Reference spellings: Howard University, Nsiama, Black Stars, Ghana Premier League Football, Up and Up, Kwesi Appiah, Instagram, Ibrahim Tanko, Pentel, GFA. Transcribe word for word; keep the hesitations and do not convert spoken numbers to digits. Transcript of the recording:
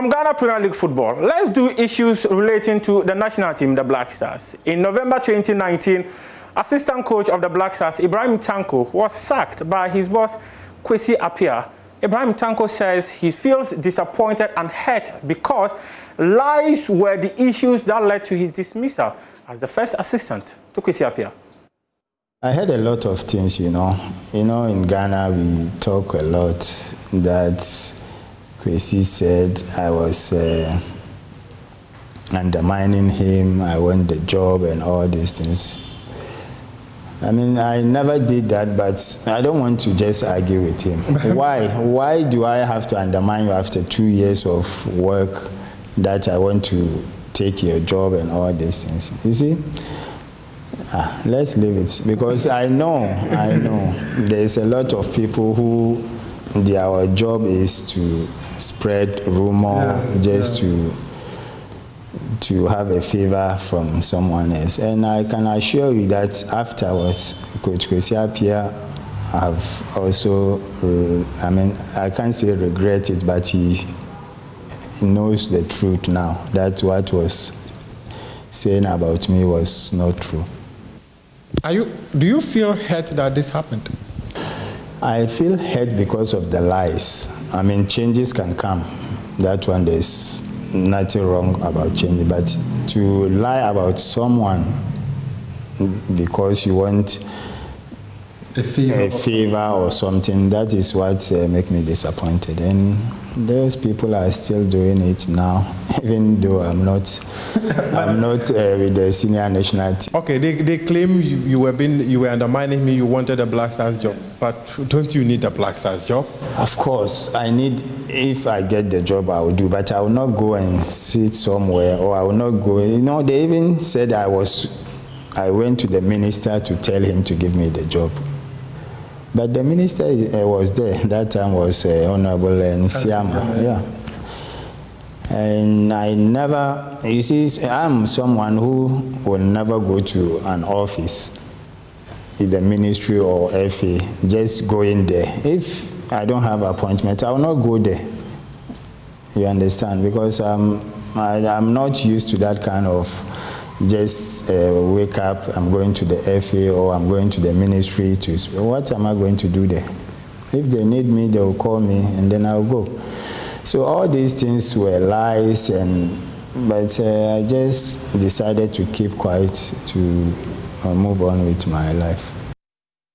From Ghana Premier League Football, let's do issues relating to the national team, the Black Stars. In November twenty nineteen, assistant coach of the Black Stars, Ibrahim Tanko, was sacked by his boss, Kwesi Appiah. Ibrahim Tanko says he feels disappointed and hurt because lies were the issues that led to his dismissal as the first assistant to Kwesi Appiah. I heard a lot of things, you know. You know, in Ghana, we talk a lot that Kwesi said I was uh, undermining him, I want the job and all these things. I mean, I never did that, but I don't want to just argue with him. Why? Why do I have to undermine you after two years of work that I want to take your job and all these things? You see? Ah, let's leave it, because I know, I know, there's a lot of people who their job is to spread rumor, yeah, just yeah. to to have a favor from someone else. And I can assure you that afterwards, Coach Kwesi Appiah, I've also, I mean, I can't say regret it, but he knows the truth now, that what was saying about me was not true. Are you, do you feel hurt that this happened? I feel hurt because of the lies. I mean, changes can come. That one, there's nothing wrong about change, but to lie about someone because you want a favor, a favor or something, that is what uh, makes me disappointed. And those people are still doing it now, even though I'm not, I'm not uh, with the senior national team. Okay, they, they claim you, you were being, you were undermining me. You wanted a Black Stars job, but don't you need a Black Stars job? Of course, I need. If I get the job, I will do. But I will not go and sit somewhere, or I will not go. You know, they even said I was. I went to the minister to tell him to give me the job. But the minister uh, was there. That time was uh, Honorable Nsiama. Yeah. And I never, you see, I'm someone who will never go to an office, either ministry or F A, just go in there. If I don't have appointment, I will not go there. You understand? Because um, I, I'm not used to that kind of just uh, wake up, I'm going to the F A or I'm going to the ministry to, what am I going to do there? If they need me, they will call me and then I'll go. So all these things were lies, and, but uh, I just decided to keep quiet, to uh, move on with my life.